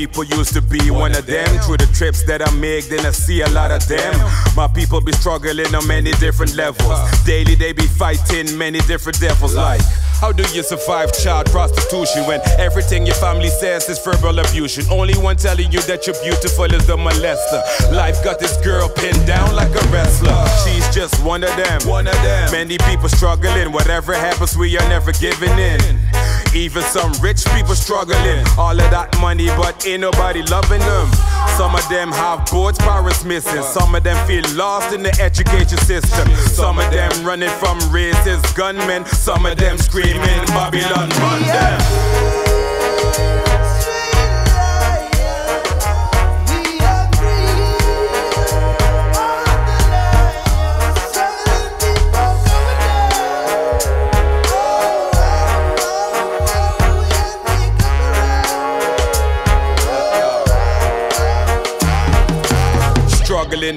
people used to be one of them. Through the trips that I make, then I see a lot of them. My people be struggling on many different levels. Daily they be fighting many different devils. Like, how do you survive child prostitution when everything your family says is verbal abuse? Only one telling you that you're beautiful is the molester. Life got this girl pinned down like a wrestler. She's just one of them. Many people struggling. Whatever happens, we are never giving in. Even some rich people struggling. All of that money, but ain't nobody loving them. Some of them have boards, parents missing. Some of them feel lost in the education system. Some of them running from racist gunmen. Some of them screaming, Babylon, run them.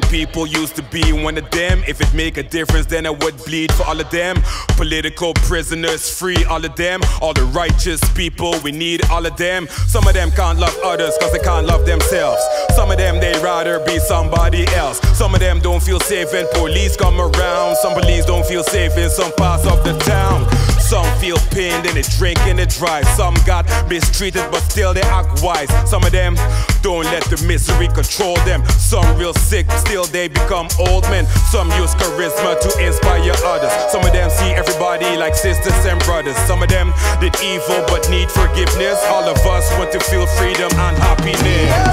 People used to be one of them. If it make a difference, then I would bleed for all of them. Political prisoners, free all of them. All the righteous people, we need all of them. Some of them can't love others cause they can't love themselves. Some of them, they'd rather be somebody else. Some of them don't feel safe when police come around. Some police don't feel safe in some parts of the town. Some feel pain, then they drink and they drive. Some got mistreated, but still they act wise. Some of them don't let the misery control them. Some real sick, still they become old men. Some use charisma to inspire others. Some of them see everybody like sisters and brothers. Some of them did evil but need forgiveness. All of us want to feel freedom and happiness.